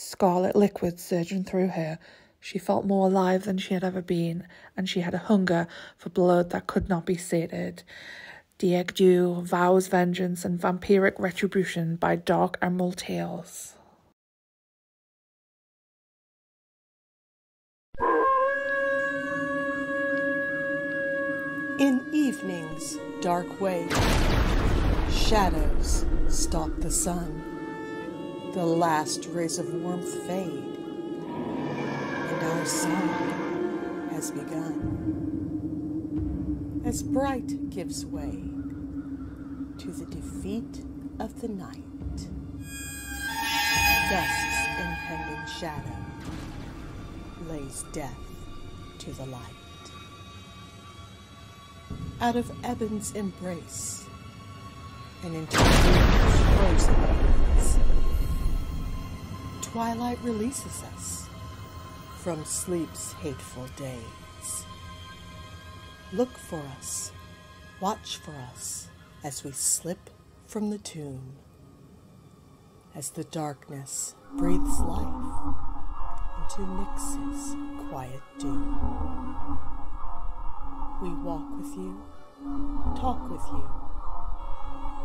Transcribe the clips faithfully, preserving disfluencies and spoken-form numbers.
Scarlet liquid surging through her. She felt more alive than she had ever been, and she had a hunger for blood that could not be sated. Diagdu vows vengeance and vampiric retribution by Dark Emerald Tales. In evening's dark wave, shadows stalk the sun. The last rays of warmth fade, and our song has begun. As bright gives way to the defeat of the night, dusk's impending shadow lays death to the light. Out of Ebon's embrace, and into Even's frozen hands, twilight releases us from sleep's hateful days. Look for us, watch for us, as we slip from the tomb. As the darkness breathes life into Nyx's quiet doom. We walk with you, talk with you.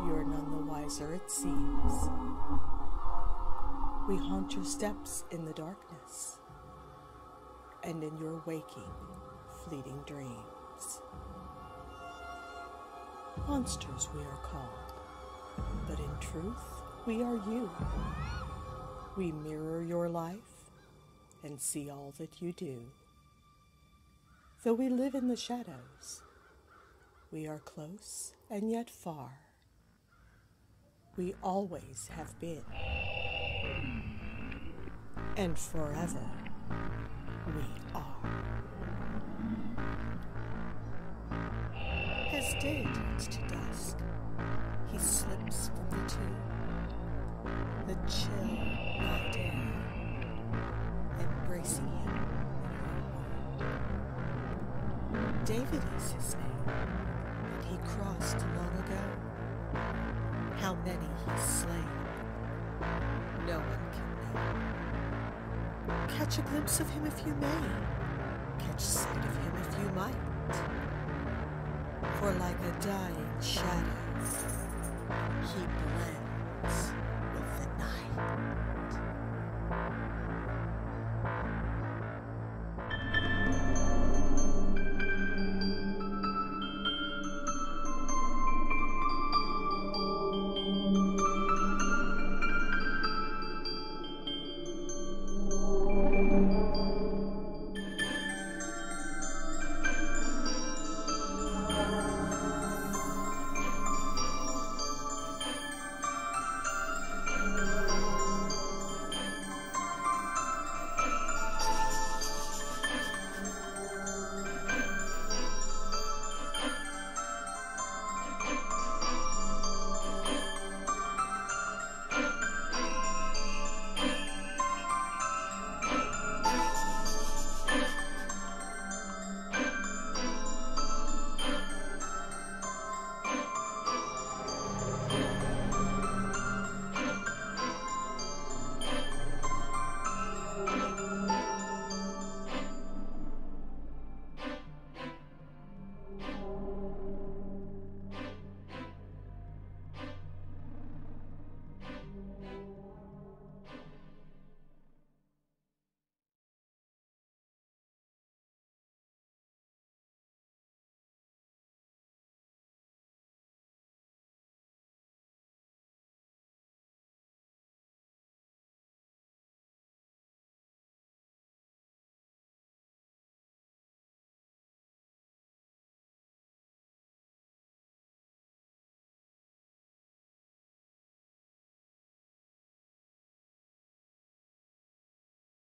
You're none the wiser, it seems. We haunt your steps in the darkness, and in your waking, fleeting dreams. Monsters we are called, but in truth, we are you. We mirror your life and see all that you do. Though we live in the shadows, we are close and yet far. We always have been, and forever we are. As day turns to dusk, he slips from the tomb, the chill night air embracing him. David is his name, and he crossed long ago. How many he's slain, no one can know. Catch a glimpse of him if you may, catch sight of him if you might. For like a dying shadow, he blends